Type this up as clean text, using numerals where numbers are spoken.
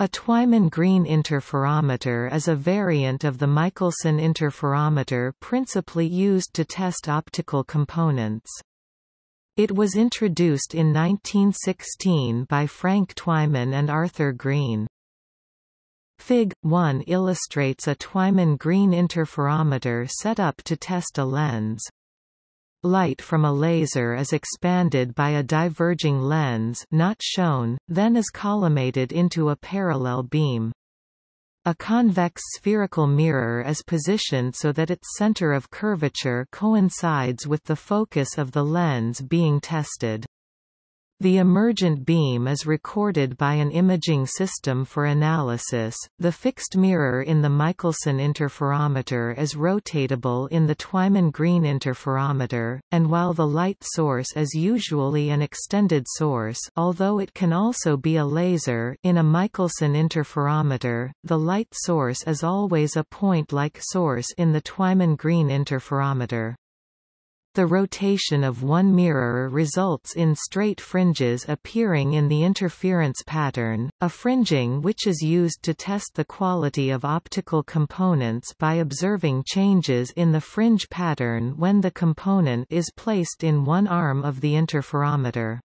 A Twyman–Green interferometer is a variant of the Michelson interferometer principally used to test optical components. It was introduced in 1916 by Frank Twyman and Arthur Green. Fig. 1 illustrates a Twyman–Green interferometer set up to test a lens. Light from a laser is expanded by a diverging lens not shown, then is collimated into a parallel beam. A convex spherical mirror is positioned so that its center of curvature coincides with the focus of the lens being tested. The emergent beam is recorded by an imaging system for analysis. The fixed mirror in the Michelson interferometer is rotatable in the Twyman–Green interferometer, and while the light source is usually an extended source, although it can also be a laser, in a Michelson interferometer, the light source is always a point-like source in the Twyman–Green interferometer. The rotation of one mirror results in straight fringes appearing in the interference pattern, a fringing which is used to test the quality of optical components by observing changes in the fringe pattern when the component is placed in one arm of the interferometer.